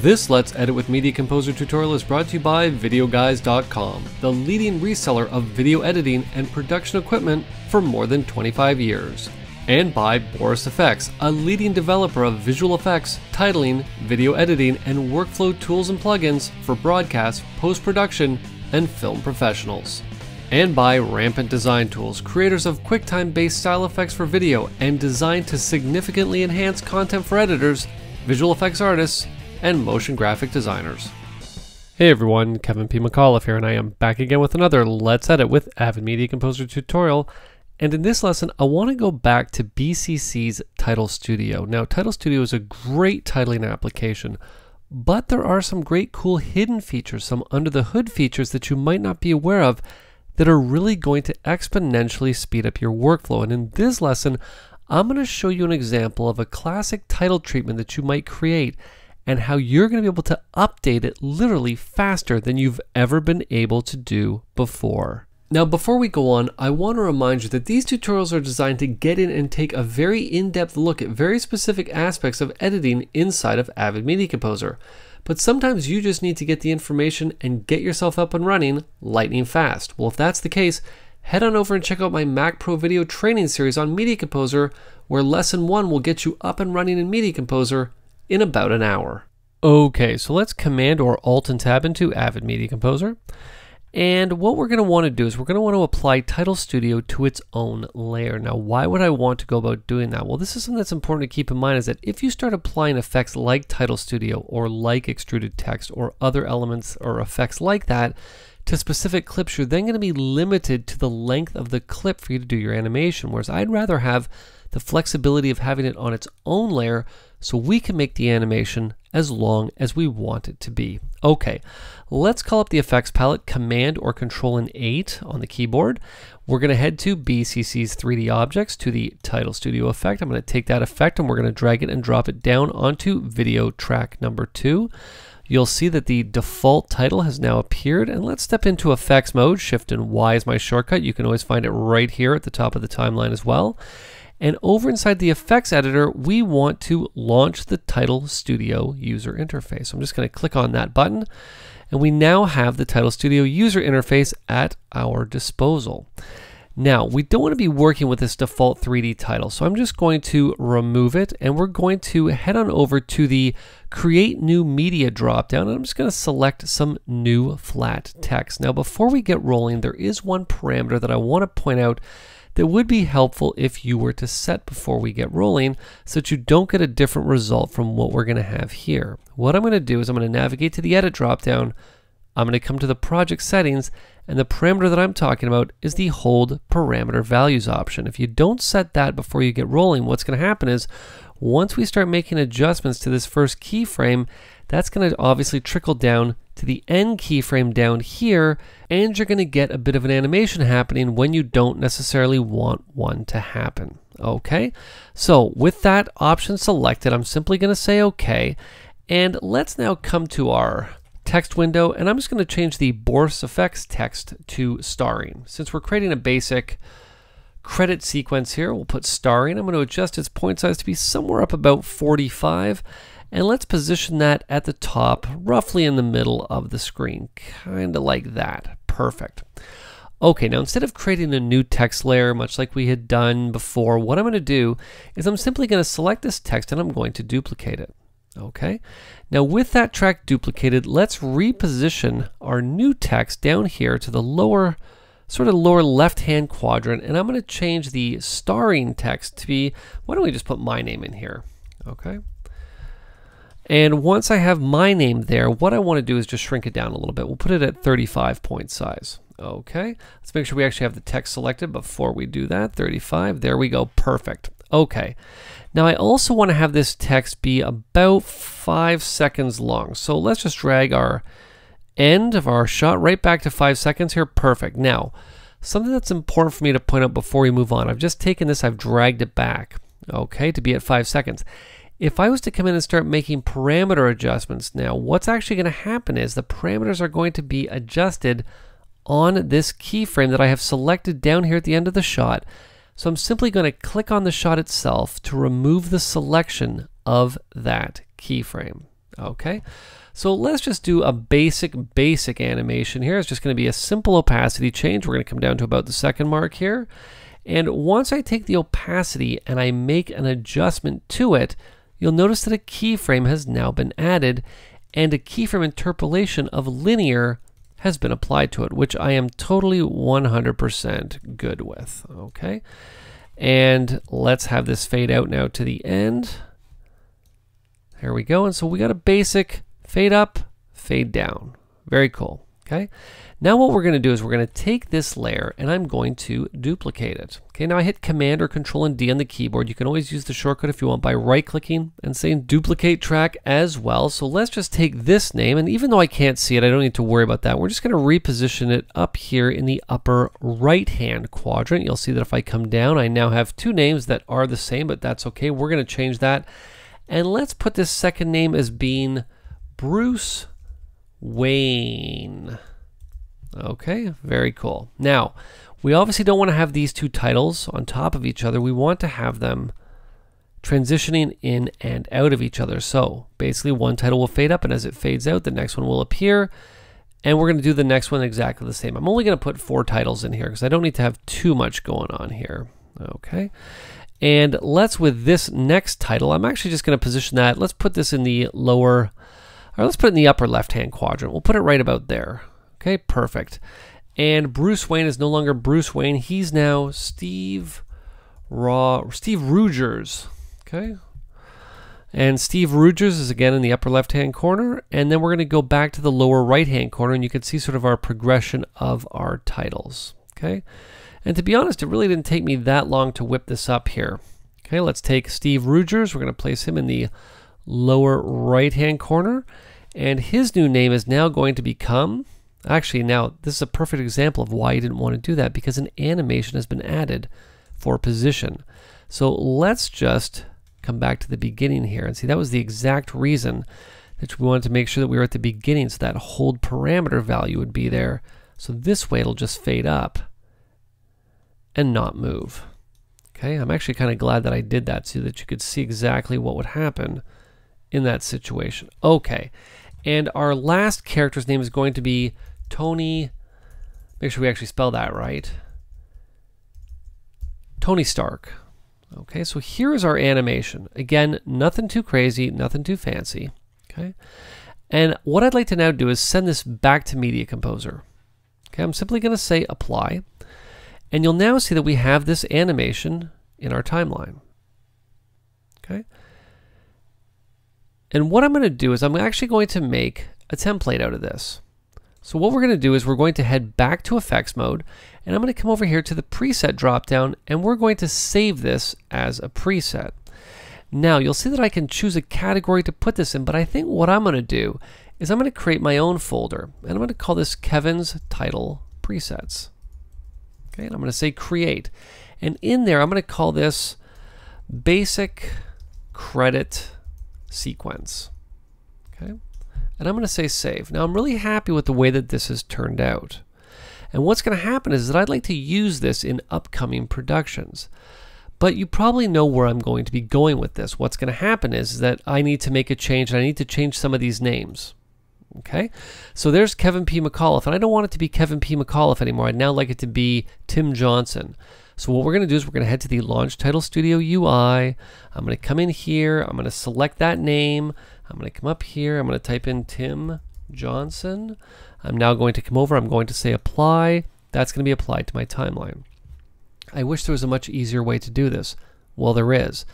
This Let's Edit with Media Composer tutorial is brought to you by VideoGuys.com, the leading reseller of video editing and production equipment for more than 25 years. And by Boris FX, a leading developer of visual effects, titling, video editing, and workflow tools and plugins for broadcast, post-production, and film professionals. And by Rampant Design Tools, creators of QuickTime-based style effects for video and designed to significantly enhance content for editors, visual effects artists, and motion graphic designers. Hey everyone, Kevin P McAuliffe here, and I am back again with another Let's Edit with Avid Media Composer tutorial. And in this lesson, I want to go back to BCC's Title Studio. Now, Title Studio is a great titling application, but there are some great cool hidden features, some under-the-hood features that you might not be aware of that are really going to exponentially speed up your workflow. And in this lesson, I'm going to show you an example of a classic title treatment that you might create and how you're going to be able to update it literally faster than you've ever been able to do before. Now, before we go on, I want to remind you that these tutorials are designed to get in and take a very in-depth look at very specific aspects of editing inside of Avid Media Composer. But sometimes you just need to get the information and get yourself up and running lightning fast. Well, if that's the case, head on over and check out my Mac Pro video training series on Media Composer, where lesson 1 will get you up and running in Media Composer in about an hour. Okay, so let's Command or Alt and Tab into Avid Media Composer. And what we're going to want to do is we're going to want to apply Title Studio to its own layer. Now, why would I want to go about doing that? Well, this is something that's important to keep in mind, is that if you start applying effects like Title Studio or like Extruded Text or other elements or effects like that to specific clips, you're then going to be limited to the length of the clip for you to do your animation, whereas I'd rather have the flexibility of having it on its own layer so we can make the animation as long as we want it to be. Okay, let's call up the effects palette, Command or Control and 8 on the keyboard. We're going to head to BCC's 3D objects to the Title Studio effect. I'm going to take that effect and we're going to drag it and drop it down onto video track number 2. You'll see that the default title has now appeared, and let's step into effects mode. Shift and Y is my shortcut. You can always find it right here at the top of the timeline as well. And over inside the effects editor, we want to launch the Title Studio user interface. I'm just going to click on that button, and we now have the Title Studio user interface at our disposal. Now, we don't want to be working with this default 3D title, so I'm just going to remove it, and we're going to head on over to the Create New Media dropdown, and I'm just going to select some new flat text. Now, before we get rolling, there is one parameter that I want to point out that would be helpful if you were to set before we get rolling so that you don't get a different result from what we're going to have here. What I'm going to do is I'm going to navigate to the Edit dropdown, I'm going to come to the Project Settings, and the parameter that I'm talking about is the Hold Parameter Values option. If you don't set that before you get rolling, what's going to happen is once we start making adjustments to this first keyframe, that's going to obviously trickle down to the end keyframe down here, and you're going to get a bit of an animation happening when you don't necessarily want one to happen. Okay, so with that option selected, I'm simply going to say OK, and let's now come to our text window, and I'm just going to change the Boris FX text to starring. Since we're creating a basic credit sequence here, we'll put starring. I'm going to adjust its point size to be somewhere up about 45. And let's position that at the top, roughly in the middle of the screen, kind of like that. Perfect. Okay, now instead of creating a new text layer, much like we had done before, what I'm going to do is I'm simply going to select this text and I'm going to duplicate it. Okay, now with that track duplicated, let's reposition our new text down here to the lower, sort of lower left-hand quadrant, and I'm going to change the starring text to be, why don't we just put my name in here, okay? And once I have my name there, what I want to do is just shrink it down a little bit. We'll put it at 35 point size. Okay, let's make sure we actually have the text selected before we do that. 35, there we go, perfect. Okay, now I also want to have this text be about 5 seconds long. So let's just drag our end of our shot right back to 5 seconds here, perfect. Now, something that's important for me to point out before we move on, I've just taken this, I've dragged it back, okay, to be at 5 seconds. If I was to come in and start making parameter adjustments now, what's actually going to happen is the parameters are going to be adjusted on this keyframe that I have selected down here at the end of the shot. So I'm simply going to click on the shot itself to remove the selection of that keyframe. Okay, so let's just do a basic animation here. It's just going to be a simple opacity change. We're going to come down to about the second mark here. And once I take the opacity and I make an adjustment to it, you'll notice that a keyframe has now been added and a keyframe interpolation of linear has been applied to it, which I am totally 100% good with. Okay, and let's have this fade out now to the end. Here we go, and so we got a basic fade up, fade down. Very cool, okay? Now what we're gonna do is we're gonna take this layer and I'm going to duplicate it. Okay, now I hit Command or Control and D on the keyboard. You can always use the shortcut if you want by right-clicking and saying duplicate track as well. So let's just take this name, and even though I can't see it, I don't need to worry about that. We're just gonna reposition it up here in the upper right-hand quadrant. You'll see that if I come down, I now have two names that are the same, but that's okay. We're gonna change that. And let's put this second name as being Bruce Wayne. Okay, very cool. Now, we obviously don't want to have these two titles on top of each other. We want to have them transitioning in and out of each other. So basically one title will fade up, and as it fades out, the next one will appear. And we're going to do the next one exactly the same. I'm only going to put four titles in here because I don't need to have too much going on here. Okay. And let's, with this next title, I'm actually just going to position that. Let's put this in the lower, or let's put it in the upper left-hand quadrant. We'll put it right about there. Okay, perfect. And Bruce Wayne is no longer Bruce Wayne. He's now Steve Rogers. Okay. And Steve Rogers is again in the upper left-hand corner. And then we're going to go back to the lower right-hand corner, and you can see sort of our progression of our titles. Okay. And to be honest, it really didn't take me that long to whip this up here. Okay, let's take Steve Rogers. We're going to place him in the lower right-hand corner. And his new name is now going to become... Actually, now, this is a perfect example of why you didn't want to do that, because an animation has been added for position. So let's just come back to the beginning here. And see, that was the exact reason that we wanted to make sure that we were at the beginning, so that hold parameter value would be there. So this way, it'll just fade up and not move. Okay, I'm actually kind of glad that I did that so that you could see exactly what would happen in that situation. Okay, and our last character's name is going to be Tony, make sure we actually spell that right, Tony Stark. Okay, so here is our animation. Again, nothing too crazy, nothing too fancy. Okay, and what I'd like to now do is send this back to Media Composer. Okay, I'm simply going to say apply. And you'll now see that we have this animation in our timeline. Okay. And what I'm going to do is I'm actually going to make a template out of this. So what we're going to do is we're going to head back to effects mode, and I'm going to come over here to the preset dropdown, and we're going to save this as a preset. Now you'll see that I can choose a category to put this in, but I think what I'm going to do is I'm going to create my own folder, and I'm going to call this Kevin's Title Presets. Okay, and I'm going to say create, and in there I'm going to call this basic credit sequence. Okay, and I'm going to say save. Now I'm really happy with the way that this has turned out, and what's going to happen is that I'd like to use this in upcoming productions, but you probably know where I'm going to be going with this. What's going to happen is that I need to make a change, and I need to change some of these names. Okay, so there's Kevin P McAuliffe, and I don't want it to be Kevin P McAuliffe anymore. I'd now like it to be Tim Johnson. So what we're going to do is we're going to head to the Launch Title Studio UI. I'm going to come in here. I'm going to select that name. I'm going to come up here. I'm going to type in Tim Johnson. I'm now going to come over. I'm going to say apply. That's going to be applied to my timeline. I wish there was a much easier way to do this. Well, there is.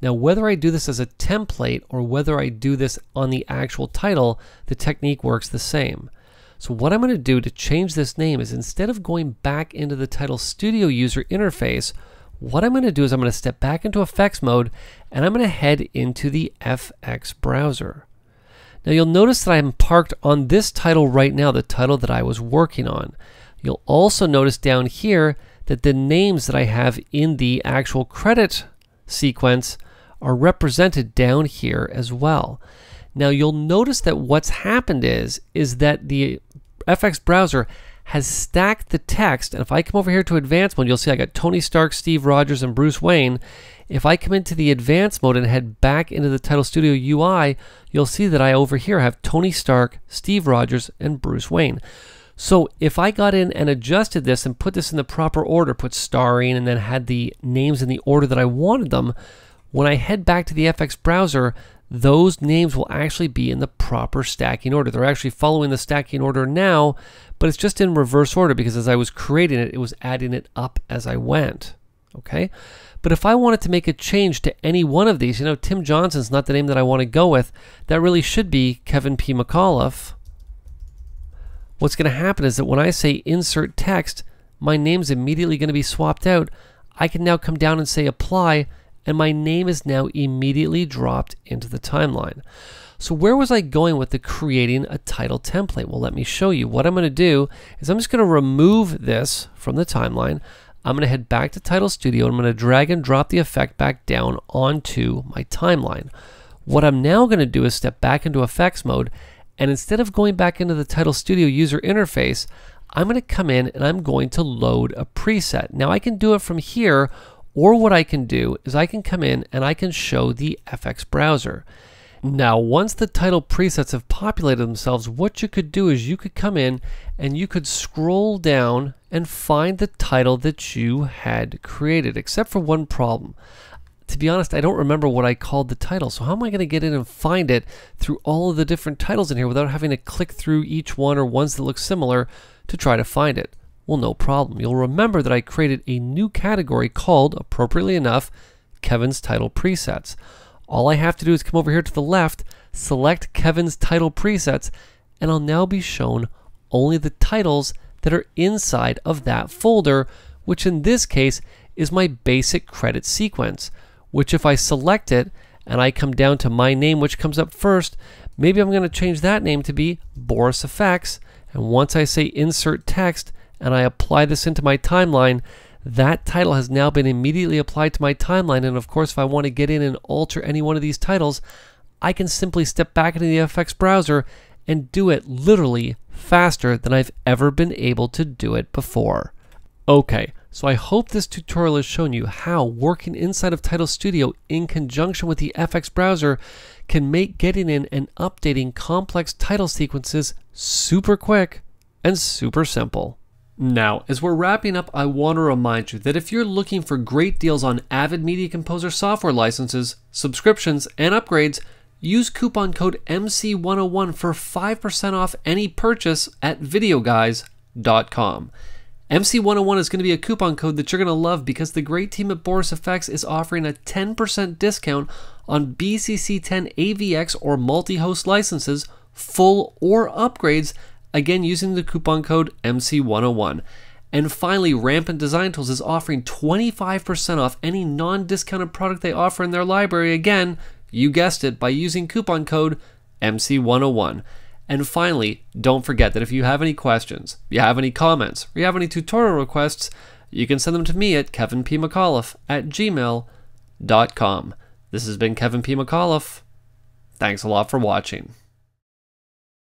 Now, whether I do this as a template or whether I do this on the actual title, the technique works the same. So what I'm going to do to change this name is, instead of going back into the Title Studio user interface, what I'm going to do is I'm going to step back into effects mode, and I'm going to head into the FX browser. Now you'll notice that I'm parked on this title right now, the title that I was working on. You'll also notice down here that the names that I have in the actual credit sequence are represented down here as well. Now you'll notice that what's happened is that the FX browser has stacked the text. And if I come over here to advanced mode, you'll see I got Tony Stark, Steve Rogers, and Bruce Wayne. If I come into the advanced mode and head back into the Title Studio UI, you'll see that I over here have Tony Stark, Steve Rogers, and Bruce Wayne. So if I got in and adjusted this and put this in the proper order, put starring and then had the names in the order that I wanted them, when I head back to the FX browser, those names will actually be in the proper stacking order. They're actually following the stacking order now, but it's just in reverse order because as I was creating it, it was adding it up as I went. Okay, but if I wanted to make a change to any one of these, you know, Tim Johnson's not the name that I want to go with. That really should be Kevin P McAuliffe. What's going to happen is that when I say insert text, my name's immediately going to be swapped out. I can now come down and say apply, and my name is now immediately dropped into the timeline. So where was I going with the creating a title template? Well, let me show you. What I'm going to do is I'm just going to remove this from the timeline. I'm going to head back to Title Studio and I'm going to drag and drop the effect back down onto my timeline. What I'm now going to do is step back into effects mode, and instead of going back into the Title Studio user interface, I'm going to come in and I'm going to load a preset. Now I can do it from here, or what I can do is I can come in and I can show the FX browser. Now once the title presets have populated themselves, what you could do is you could come in and you could scroll down and find the title that you had created, except for one problem. To be honest, I don't remember what I called the title, so how am I going to get in and find it through all of the different titles in here without having to click through each one or ones that look similar to try to find it? Well, no problem. You'll remember that I created a new category called, appropriately enough, Kevin's Title Presets. All I have to do is come over here to the left, select Kevin's Title Presets, and I'll now be shown only the titles that are inside of that folder, which in this case is my basic credit sequence, which if I select it and I come down to my name, which comes up first, maybe I'm going to change that name to be Boris FX, and once I say insert text and I apply this into my timeline, that title has now been immediately applied to my timeline. And of course, if I want to get in and alter any one of these titles, I can simply step back into the FX browser and do it literally faster than I've ever been able to do it before. Okay, so I hope this tutorial has shown you how working inside of Title Studio in conjunction with the FX browser can make getting in and updating complex title sequences super quick and super simple. Now, as we're wrapping up, I want to remind you that if you're looking for great deals on Avid Media Composer software licenses, subscriptions, and upgrades, use coupon code MC101 for 5% off any purchase at VideoGuys.com. MC101 is going to be a coupon code that you're going to love because the great team at Boris FX is offering a 10% discount on BCC10 AVX or multi-host licenses, full or upgrades, again using the coupon code MC101. And finally, Rampant Design Tools is offering 25% off any non-discounted product they offer in their library, again, you guessed it, by using coupon code MC101. And finally, don't forget that if you have any questions, you have any comments, or you have any tutorial requests, you can send them to me at kevinpmcauliffe@gmail.com. This has been Kevin P. McAuliffe. Thanks a lot for watching.